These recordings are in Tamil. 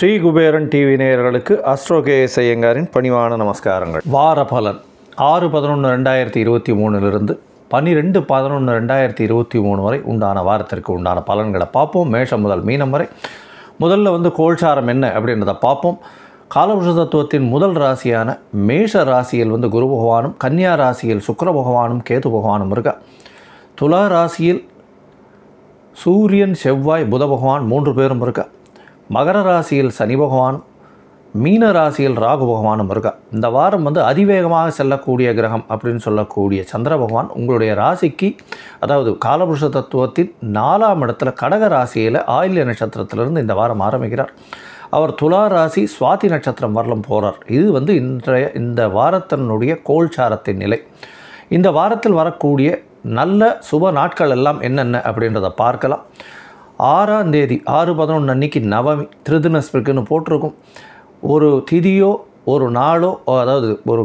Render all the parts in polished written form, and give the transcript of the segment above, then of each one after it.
ஸ்ரீ குபேரன் டிவி நேயர்களுக்கு அஸ்ட்ரோ கே.எஸ். ஐயங்காரின் பணிவான நமஸ்காரங்கள். வாரபலன் 6/11/2023 12/11/2023 வரை உண்டான வாரத்திற்கு உண்டான பலன்களை பார்ப்போம். மேஷம் முதல் மீனம் வரை. முதல்ல கோல்சாரம் என்ன அப்படின்றத பார்ப்போம். காலபுருஷ தத்துவத்தின் முதல் ராசியான மேஷ ராசியில் குரு பகவானும், கன்னியா ராசியில் சுக்கிர பகவானும் கேது பகவானும் இருக்கா. துலா ராசியில் சூரியன், செவ்வாய், புத பகவான் 3 பேரும் இருக்கா. மகர ராசியில் சனி பகவானும், மீன ராசியில் ராகு பகவானும் இருக்கா. இந்த வாரம் அதிவேகமாக செல்லக்கூடிய கிரகம் அப்படின்னு சொல்லக்கூடிய சந்திர பகவான் உங்களுடைய ராசிக்கு, அதாவது காலபுருஷ தத்துவத்தின் 4ஆம் இடத்துல கடக ராசியில் ஆயில்ய நட்சத்திரத்திலிருந்து இந்த வாரம் ஆரம்பிக்கிறார். அவர் துலா ராசி சுவாதி நட்சத்திரம் வரலும் போகிறார். இது இந்த வாரத்தினுடைய கோல்சாரத்தின் நிலை. இந்த வாரத்தில் வரக்கூடிய நல்ல சுப நாட்கள் எல்லாம் என்னென்ன அப்படின்றத பார்க்கலாம். 6ஆம் தேதி 6/11 அன்னைக்கு நவமி திருதினஸ்பிற்குன்னு போட்டிருக்கும். ஒரு திதியோ ஒரு நாளோ, அதாவது ஒரு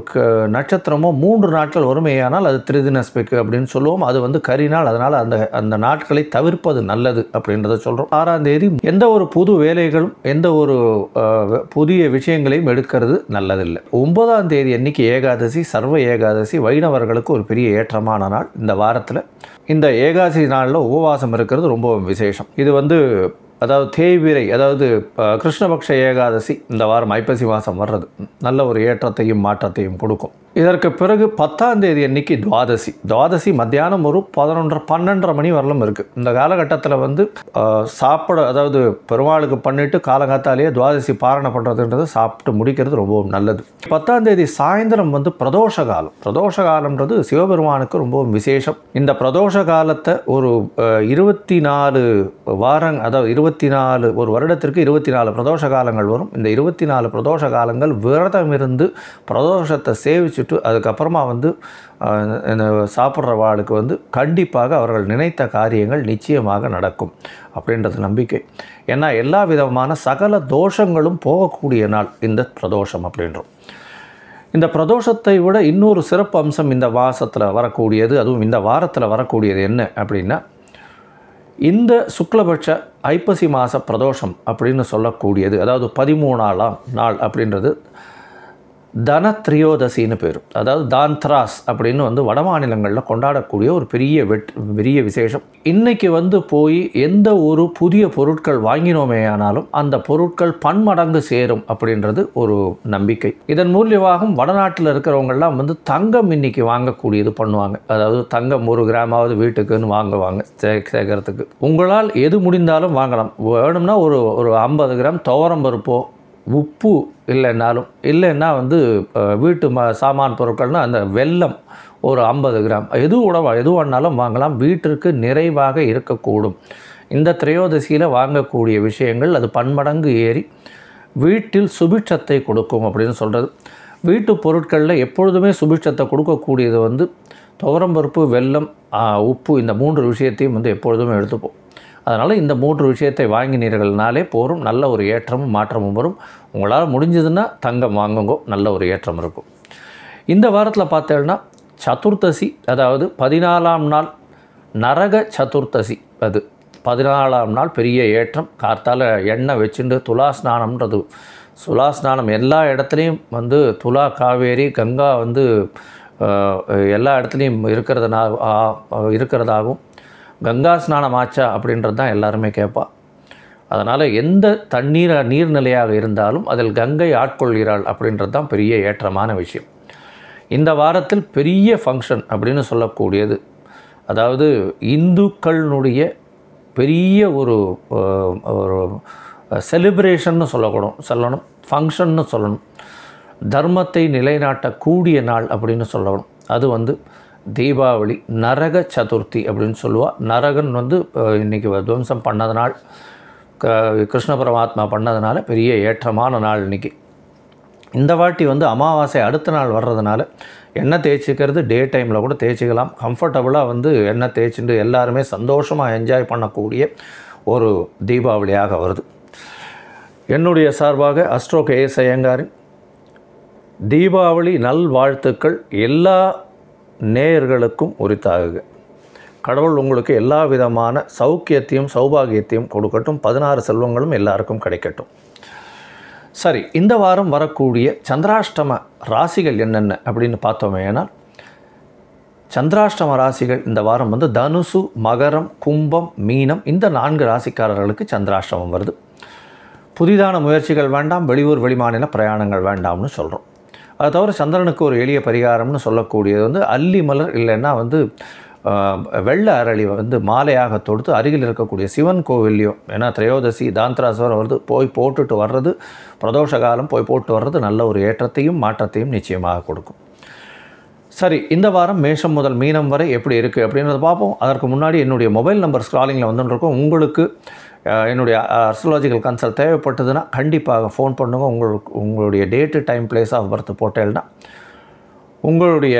நட்சத்திரமோ 3 நாட்கள் வறுமையானால் அது திருதினஸ்பிக்கு அப்படின்னு சொல்லுவோம். அது கரிநாள். அதனால் அந்த நாட்களை தவிர்ப்பது நல்லது அப்படின்றத சொல்கிறோம். 6ஆம் தேதி எந்த ஒரு புது வேலைகளும் எந்த ஒரு புதிய விஷயங்களையும் எடுக்கிறது நல்லதில்லை. 9ஆம் தேதி அன்னைக்கு ஏகாதசி, சர்வ ஏகாதசி, வைணவர்களுக்கு ஒரு பெரிய ஏற்றமான நாள். இந்த வாரத்தில் இந்த ஏகாதசி நாளில் உபவாசம் இருக்கிறது ரொம்பவும் விசேஷம். இது அதாவது தேய்பிரை, அதாவது கிருஷ்ணபக்ஷ ஏகாதசி இந்த வாரம் ஐப்பசி மாதம் வர்றது நல்ல ஒரு ஏற்றத்தையும் மாற்றத்தையும் கொடுக்கும். இதற்கு பிறகு 10ஆம் தேதி அன்னைக்கு துவாதசி. துவாதசி மத்தியானம் ஒரு 11:30-12 மணி வரலும் இருக்குது. இந்த காலகட்டத்தில் சாப்பிட, அதாவது பெருமாளுக்கு பண்ணிவிட்டு காலங்காத்தாலேயே துவாதசி பாரணை பண்ணுறதுன்றது சாப்பிட்டு முடிக்கிறது ரொம்பவும் நல்லது. 10ஆம் தேதி சாயந்தரம் பிரதோஷ காலம். பிரதோஷ காலம்ன்றது சிவபெருமானுக்கு ரொம்பவும் விசேஷம். இந்த பிரதோஷ காலத்தை ஒரு 24 வாரம், அதாவது 24 ஒரு வருடத்திற்கு 24 பிரதோஷ காலங்கள் வரும். இந்த 24 பிரதோஷ காலங்கள் விரதம் இருந்து பிரதோஷத்தை சேவிச்சுட்டு அதுக்கப்புறமா சாப்பிட்ற வாழ்க்கை கண்டிப்பாக அவர்கள் நினைத்த காரியங்கள் நிச்சயமாக நடக்கும் அப்படின்றது நம்பிக்கை. ஏன்னா எல்லா விதமான சகல தோஷங்களும் போகக்கூடிய நாள் இந்த பிரதோஷம் அப்படின்றோம். இந்த பிரதோஷத்தை விட இன்னொரு சிறப்பு அம்சம் இந்த மாதத்தில் வரக்கூடியது, அதுவும் இந்த வாரத்தில் வரக்கூடியது என்ன அப்படின்னா, இந்த சுக்லபட்ச ஐப்பசி மாத பிரதோஷம் அப்படின்னு சொல்லக்கூடியது, அதாவது 13ஆம் நாள் அப்படின்றது தனத்ரியோதசின்னு பேர். அதாவது தான்த்ராஸ் அப்படின்னு வடமாநிலங்களில் கொண்டாடக்கூடிய ஒரு பெரிய விசேஷம். இன்றைக்கி போய் எந்த ஒரு புதிய பொருட்கள் வாங்கினோமே ஆனாலும் அந்த பொருட்கள் பன்மடங்கு சேரும் அப்படின்றது ஒரு நம்பிக்கை. இதன் மூலியமாகவும் வடநாட்டில் இருக்கிறவங்கள்லாம் தங்கம் இன்றைக்கி வாங்கக்கூடியது பண்ணுவாங்க. அதாவது தங்கம் 1 கிராமாவது வீட்டுக்குன்னு வாங்குவாங்க சேர்க்கறதுக்கு. உங்களால் எது முடிந்தாலும் வாங்கலாம். வேணும்னா ஒரு 50 கிராம் துவரம்பருப்போ, உப்பு இல்லைன்னா வீட்டு சாமான் பொருட்கள்னால் அந்த வெல்லம் ஒரு 50 கிராம், எது வேணாலும் வாங்கலாம். வீட்டிற்கு நிறைவாக இருக்கக்கூடும். இந்த திரையோதசியில் வாங்கக்கூடிய விஷயங்கள் அது பன்மடங்கு ஏறி வீட்டில் சுபிட்சத்தை கொடுக்கும் அப்படின்னு சொல்கிறது. வீட்டு பொருட்களில் எப்பொழுதுமே சுபிட்சத்தை கொடுக்கக்கூடியது துவரம்பருப்பு, வெல்லம், உப்பு, இந்த 3 விஷயத்தையும் எப்பொழுதுமே எடுத்துப்போம். அதனால் இந்த 3 விஷயத்தை வாங்கினீர்கள்னாலே போரும், நல்ல ஒரு ஏற்றமும் மாற்றமும் வரும். உங்களால் முடிஞ்சதுன்னா தங்கம் வாங்குங்கோ, நல்ல ஒரு ஏற்றம் இருக்கும். இந்த வாரத்தில் பார்த்தேன்னா சதுர்த்தசி, அதாவது 14ஆம் நாள் நரக சதுர்த்தசி. அது 14ஆம் நாள் பெரிய ஏற்றம். கார்த்தால் எண்ணெய் வச்சுட்டு துலாஸ்நானம்ன்றது, துலாஸ்நானம் எல்லா இடத்துலையும் துலா, காவேரி, கங்கா எல்லா இடத்துலையும் இருக்கிறதாகவும் கங்கா ஸ்நானம் ஆச்சா அப்படின்றது தான் எல்லாருமே கேட்பா. அதனால் எந்த நீர்நிலையாக இருந்தாலும் அதில் கங்கை ஆட்கொள்கிறாள் அப்படின்றது தான் பெரிய ஏற்றமான விஷயம். இந்த வாரத்தில் பெரிய ஃபங்க்ஷன் அப்படின்னு சொல்லக்கூடியது, அதாவது இந்துக்களினுடைய பெரிய ஒரு செலிப்ரேஷன்னு சொல்லணும், ஃபங்க்ஷன்னு சொல்லணும், தர்மத்தை நிலைநாட்டக்கூடிய நாள் அப்படின்னு சொல்லணும். அது தீபாவளி, நரக சதுர்த்தி அப்படின்னு சொல்லுவாள். நரகன் இன்றைக்கி துவம்சம் பண்ணதுனால், கிருஷ்ண பரமாத்மா பண்ணதுனால பெரிய ஏற்றமான நாள் இன்றைக்கி. இந்த வாட்டி அமாவாசை அடுத்த நாள் வர்றதுனால எண்ணெய் தேய்ச்சிக்கிறது, டே டைமில் கூட தேய்ச்சிக்கலாம். கம்ஃபர்டபுளாக எண்ணெய் தேய்ச்சிட்டு எல்லாருமே சந்தோஷமாக என்ஜாய் பண்ணக்கூடிய ஒரு தீபாவளியாக வருது. என்னுடைய சார்பாக அஸ்ட்ரோ கே.எஸ். ஐயங்காரின் தீபாவளி நல்வாழ்த்துக்கள் எல்லா நேயர்களுக்கும் உரித்தாகுக. கடவுள் உங்களுக்கு எல்லா விதமான சௌக்கியத்தையும் சௌபாகியத்தையும் கொடுக்கட்டும். 16 செல்வங்களும் எல்லாருக்கும் கிடைக்கட்டும். சரி, இந்த வாரம் வரக்கூடிய சந்திராஷ்டம ராசிகள் என்னென்ன அப்படின்னு பார்த்தோமே, ஏன்னா சந்திராஷ்டம ராசிகள் இந்த வாரம் வந்து தனுசு, மகரம், கும்பம், மீனம் இந்த 4 ராசிக்காரர்களுக்கு சந்திராஷ்டமம் வருது. புதிதான முயற்சிகள் வேண்டாம், வெளியூர் வெளிமாநில பிரயாணங்கள் வேண்டாம்னு சொல்கிறோம். அதை தவிர சந்திரனுக்கு ஒரு எளிய பரிகாரம்னு சொல்லக்கூடியது வந்து அல்லி மலர் இல்லைன்னா வந்து வெள்ளை அரளி வந்து மாலையாக தொடுத்து அருகில் இருக்கக்கூடிய சிவன் கோவில்லையோ, ஏன்னா திரையோதசி தாந்திராசுவரம் வருது, போய் போட்டுட்டு வர்றது, பிரதோஷ காலம் போய் போட்டு வர்றது நல்ல ஒரு ஏற்றத்தையும் மாற்றத்தையும் நிச்சயமாக கொடுக்கும். சரி, இந்த வாரம் மேஷம் முதல் மீனம் வரை எப்படி இருக்குது அப்படின்றத பார்ப்போம். அதற்கு முன்னாடி என்னுடைய மொபைல் நம்பர் ஸ்க்ராலிங்கில் வந்துட்டுருக்கோம். உங்களுக்கு என்னுடைய அஸ்ட்ராலஜிக்கல் கன்சல்ட் தேவைப்பட்டதுன்னா கண்டிப்பாக ஃபோன் பண்ணுங்கள். உங்களுடைய date, time, place of birth போட்டேன்னா உங்களுடைய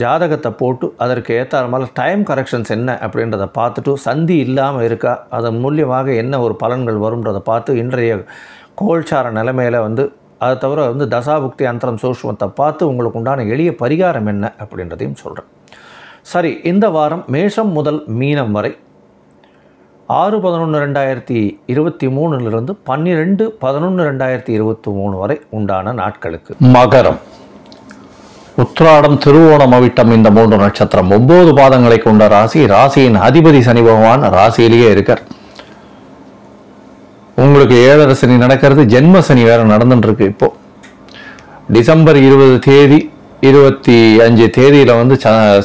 ஜாதகத்தை போட்டு அதற்கு ஏற்றாற மாதிரி டைம் கரெக்ஷன்ஸ் என்ன அப்படின்றத பார்த்துட்டு சந்தி இல்லாமல் இருக்கா, அதன் மூலியமாக என்ன ஒரு பலன்கள் வரும்ன்றதை பார்த்து இன்றைய கோல்சார நிலைமையில் வந்து அதை தவிர வந்து தசாபுக்தி அந்தரம் சூஷ்மத்தை பார்த்து உங்களுக்கு உண்டான எளிய பரிகாரம் என்ன அப்படின்றதையும் சொல்கிறேன். சரி, இந்த வாரம் மேஷம் முதல் மீனம் வரை 6/11/2023 12/11/2023 வரை உண்டான நாட்களுக்கு மகரம், உத்திராடம், திருவோணம், அவிட்டம் இந்த 3 நட்சத்திரம் 9 பாதங்களை கொண்ட ராசி. ராசியின் அதிபதி சனி பகவான் ராசியிலேயே இருக்கார். உங்களுக்கு 7 சனி நடக்கிறது, ஜென்ம சனி வேற நடந்துட்டு இருக்கு. இப்போ டிசம்பர் 20 தேதி 25 தேதியில வந்து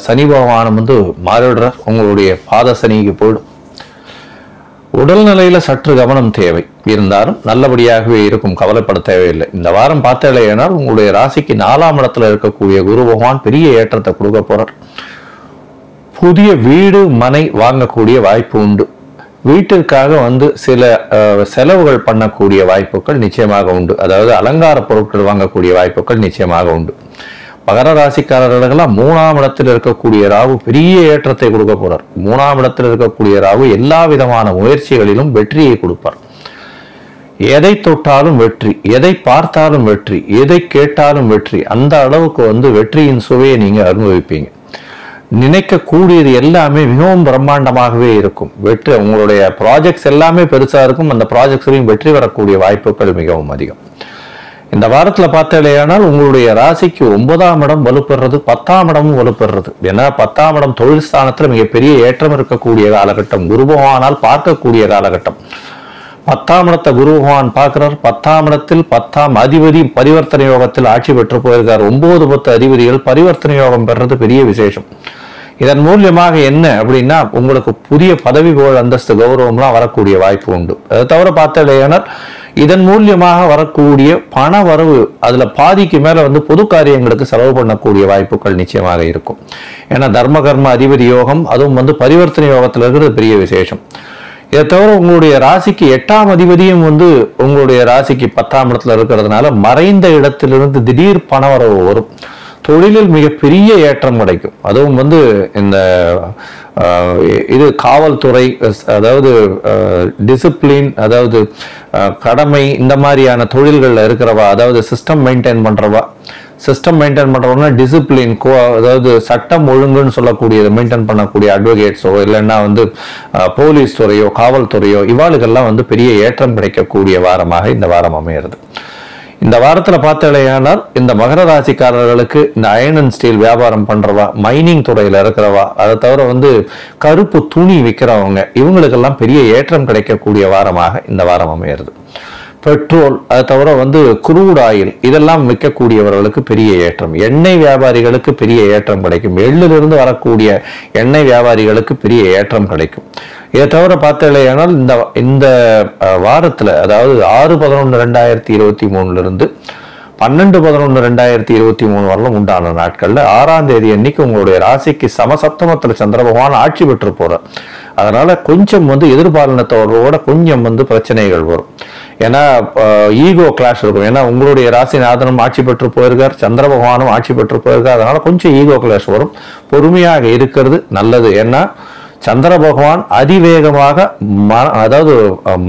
சனி பகவானம் வந்து மாறிடுற உங்களுடைய பாத சனிக்கு போயிடும். உடல்நிலையில சற்று கவனம் தேவை, இருந்தாலும் நல்லபடியாகவே இருக்கும், கவலைப்பட தேவையில்லை. இந்த வாரம் பார்த்தேனால் உங்களுடைய ராசிக்கு 4ஆம் இடத்துல இருக்கக்கூடிய குரு பகவான் பெரிய ஏற்றத்தை கொடுக்க போறார். புதிய வீடு மனை வாங்கக்கூடிய வாய்ப்பு உண்டு. வீட்டிற்காக வந்து சில செலவுகள் பண்ணக்கூடிய வாய்ப்புகள் நிச்சயமாக உண்டு. அதாவது அலங்கார பொருட்கள் வாங்கக்கூடிய வாய்ப்புகள் நிச்சயமாக உண்டு. மகர ராசிக்காரர்களுக்கெல்லாம் 3ஆம் இடத்தில் இருக்கக்கூடிய ராகு பெரிய ஏற்றத்தை கொடுக்க போறார். 3ஆம் இடத்தில் இருக்கக்கூடிய ராகு எல்லா விதமான முயற்சிகளிலும் வெற்றியை கொடுப்பார். எதை தொட்டாலும் வெற்றி, எதை பார்த்தாலும் வெற்றி, எதை கேட்டாலும் வெற்றி, அந்த அளவுக்கு வந்து வெற்றியின் சுவையை நீங்க அனுபவிப்பீங்க. நினைக்கக்கூடியது எல்லாமே மிகவும் பிரம்மாண்டமாகவே இருக்கும். வெற்றி உங்களுடைய ப்ராஜெக்ட்ஸ் எல்லாமே பெருசா இருக்கும். அந்த ப்ராஜெக்ட்ஸ்லையும் வெற்றி வரக்கூடிய வாய்ப்புகள் மிகவும் அதிகம். இந்த வாரத்தில் பார்த்தாலேயானால் உங்களுடைய ராசிக்கு 9ஆம் இடம் வலுப்பெறுறது, 10ஆம் இடமும் வலுப்பெறுறது. ஏன்னா 10ஆம் இடம் தொழில் ஸ்தானத்தில் மிகப்பெரிய ஏற்றம் இருக்கக்கூடிய காலகட்டம், குரு பகவானால் பார்க்கக்கூடிய காலகட்டம். 10ஆம் இடத்தை குரு பகவான் பார்க்கிறார். 10ஆம் இடத்தில் 10ஆம் அதிபதி பரிவர்த்தனை யோகத்தில் ஆட்சி பெற்று போயிருக்கார். 9, 10 அதிபதிகள் பரிவர்த்தனை யோகம் பெறுறது பெரிய விசேஷம். இதன் மூலியமாக என்ன அப்படின்னா உங்களுக்கு புதிய பதவி, புகழ், அந்தஸ்து, கௌரவம்லாம் வரக்கூடிய வாய்ப்பு உண்டு. அதை தவிர பார்த்தாலேயானால் இதன் மூலியமாக வரக்கூடிய பண வரவு அதுல பாதிக்கு மேல வந்து பொது காரியங்களுக்கு செலவு பண்ணக்கூடிய வாய்ப்புகள் நிச்சயமாக இருக்கும். ஏன்னா தர்ம கர்ம அதிபதி யோகம், அதுவும் வந்து பரிவர்த்தனை யோகத்தில் இருக்கிறது பெரிய விசேஷம். இதை தவிர உங்களுடைய ராசிக்கு 8ஆம் அதிபதியும் வந்து உங்களுடைய ராசிக்கு 10ஆம் இடத்துல இருக்கிறதுனால மறைந்த இடத்திலிருந்து திடீர் பண வரவு வரும். தொழிலில் மிகப்பெரிய ஏற்றம் கிடைக்கும். அதுவும் வந்து இந்த இது காவல்துறை, அதாவது டிசிப்ளின், அதாவது கடமை, இந்த மாதிரியான தொழில்களில் இருக்கிறவா, அதாவது சிஸ்டம் மெயின்டைன் பண்ணுறவனா டிசிப்ளின், அதாவது சட்டம் ஒழுங்குன்னு சொல்லக்கூடியது மெயின்டைன் பண்ணக்கூடிய அட்வொகேட்ஸோ இல்லைன்னா வந்து போலீஸ் துறையோ காவல்துறையோ இவாளுக்கெல்லாம் வந்து பெரிய ஏற்றம் கிடைக்கக்கூடிய வாரமாக இந்த வாரம் அமைகிறது. இந்த வாரத்தில் பார்த்தாலேயானால் இந்த மகர ராசிக்காரர்களுக்கு இந்த அயன் அண்ட் ஸ்டீல் வியாபாரம் பண்ணுறவா, மைனிங் துறையில் இருக்கிறவா, அதை தவிர வந்து கருப்பு துணி விற்கிறவங்க இவங்களுக்கெல்லாம் பெரிய ஏற்றம் கிடைக்கக்கூடிய வாரமாக இந்த வாரம் அமைகிறது. பெட்ரோல், அதை தவிர வந்து குரூட் ஆயில் இதெல்லாம் விற்கக்கூடியவர்களுக்கு பெரிய ஏற்றம். எண்ணெய் வியாபாரிகளுக்கு பெரிய ஏற்றம் கிடைக்கும். எள்ளிலிருந்து வரக்கூடிய எண்ணெய் வியாபாரிகளுக்கு பெரிய ஏற்றம் கிடைக்கும். இதை தவிர பார்த்தாலேயானால் இந்த வாரத்தில், அதாவது 6/11/2023 12/11/2023 வரலும் உண்டான நாட்கள்ல 6ஆம் தேதி அன்னைக்கு உங்களுடைய ராசிக்கு சமசப்தமத்தில் சந்திர பகவான் ஆட்சி பெற்று போறார். அதனால கொஞ்சம் வந்து எதிர்பாலனத்தோட கொஞ்சம் வந்து பிரச்சனைகள் வரும். ஏன்னா ஈகோ கிளாஷ் இருக்கும். ஏன்னா உங்களுடைய ராசிநாதனும் ஆட்சி பெற்று போயிருக்கார், சந்திர பகவானும் ஆட்சி பெற்று போயிருக்கார். அதனால கொஞ்சம் ஈகோ கிளாஷ் வரும். பொறுமையாக இருக்கிறது நல்லது. ஏன்னா சந்திர பகவான் அதிவேகமாக அதாவது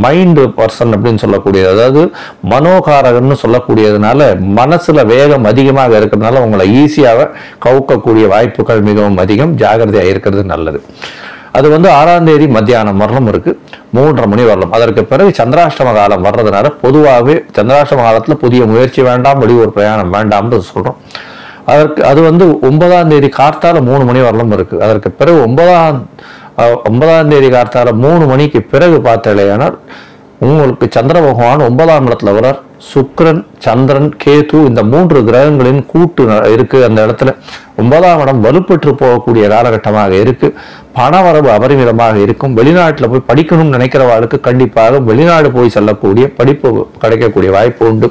மைண்டு பர்சன் அப்படின்னு சொல்லக்கூடியது, அதாவது மனோகாரகன்னு சொல்லக்கூடியதுனால மனசுல வேகம் அதிகமாக இருக்கிறதுனால உங்களை ஈஸியாக கவுக்கக்கூடிய வாய்ப்புகள் மிகவும் அதிகம். ஜாகிரதையாக இருக்கிறது நல்லது. அது வந்து 6ஆம் தேதி மத்தியானம் வரலும் இருக்கு, 3:30 மணி வரலும். அதற்கு பிறகு சந்திராஷ்டம காலம் வர்றதுனால பொதுவாகவே சந்திராஷ்டம காலத்தில் புதிய முயற்சி வேண்டாம், வெளியூர் பிரயாணம் வேண்டாம்னு சொல்கிறோம். அதற்கு அது வந்து 9ஆம் தேதி கார்த்தால 3 மணி வரலும் இருக்கு. அதற்கு பிறகு 9ஆம் தேதி கார்த்தால 3 மணிக்கு பிறகு பார்த்தாலேயானால் உங்களுக்கு சந்திர பகவான் 9ஆம் இடத்துல வரார். சுக்கிரன், சந்திரன், கேது இந்த 3 கிரகங்களின் கூட்டு இருக்கு. அந்த இடத்துல 9ஆம் இடம் வலுப்பெற்று போகக்கூடிய காலகட்டமாக இருக்கு. பணவரவு அபரிமிதமாக இருக்கும். வெளிநாட்டில் போய் படிக்கணும்னு நினைக்கிறவர்களுக்கு கண்டிப்பாக வெளிநாடு போய் செல்லக்கூடிய படிப்பு கிடைக்கக்கூடிய வாய்ப்பு உண்டு.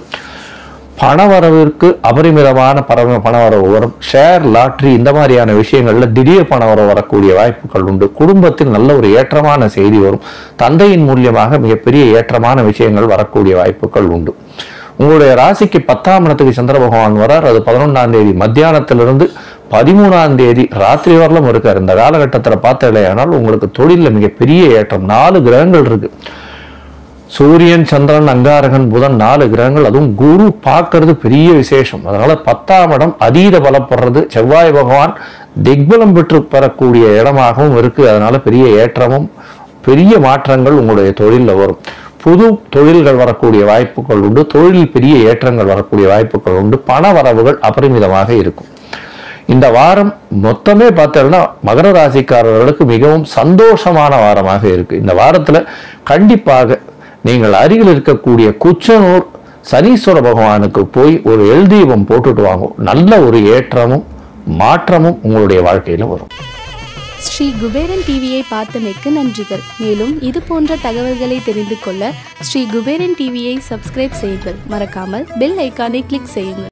பணவரவிற்கு அபரிமிதமான பணவரவு வரும். ஷேர், லாட்ரி இந்த மாதிரியான விஷயங்கள்ல திடீர் பணவரவு வரக்கூடிய வாய்ப்புகள் உண்டு. குடும்பத்தில் நல்ல ஒரு ஏற்றமான செய்தி வரும். தந்தையின் மூலியமாக மிகப்பெரிய ஏற்றமான விஷயங்கள் வரக்கூடிய வாய்ப்புகள் உண்டு. உங்களுடைய ராசிக்கு 10ஆம் இடத்துக்கு சந்திர பகவான் வரார். அது 11ஆம் தேதி மத்தியானத்திலிருந்து 13ஆம் தேதி ராத்திரி வரலும் இருக்கார். இந்த காலகட்டத்தில் பார்த்தாலேயானால் உங்களுக்கு தொழிலில் மிகப்பெரிய ஏற்றம். 4 கிரகங்கள் இருக்கு. சூரியன், சந்திரன், அங்காரகன், புதன் 4 கிரகங்கள், அதுவும் குரு பார்க்கறது பெரிய விசேஷம். அதனால 10ஆம் இடம் அதீத பலப்படுறது. செவ்வாய் பகவான் திக்பலம் பெற்று பெறக்கூடிய இடமாகவும் இருக்கு. அதனால பெரிய ஏற்றமும் பெரிய மாற்றங்கள் உங்களுடைய தொழிலில் வரும். புது தொழில்கள் வரக்கூடிய வாய்ப்புகள் உண்டு. தொழிலில் பெரிய ஏற்றங்கள் வரக்கூடிய வாய்ப்புகள் உண்டு. பண வரவுகள் அபரிமிதமாக இருக்கும். இந்த வாரம் மொத்தமே பார்த்தோம்னா மகர ராசிக்காரர்களுக்கு மிகவும் சந்தோஷமான வாரமாக இருக்கு. இந்த வாரத்துல கண்டிப்பாக நீங்கள் அருகில் இருக்கக்கூடிய குச்சனூர் சனீஸ்வர பகவானுக்கு போய் ஒரு எல் தீபம் போட்டுட்டு வாங்க. நல்ல ஒரு ஏற்றமும் மாற்றமும் உங்களுடைய வாழ்க்கையில வரும். ஸ்ரீ குபேரன் டிவியை பார்த்தமைக்கு நன்றிகள். மேலும் இது போன்ற தகவல்களை தெரிந்து கொள்ள ஸ்ரீ குபேரன் டிவியை சப்ஸ்கிரைப் செய்யுங்கள். மறக்காமல் பெல் ஐக்கானை கிளிக் செய்யுங்கள்.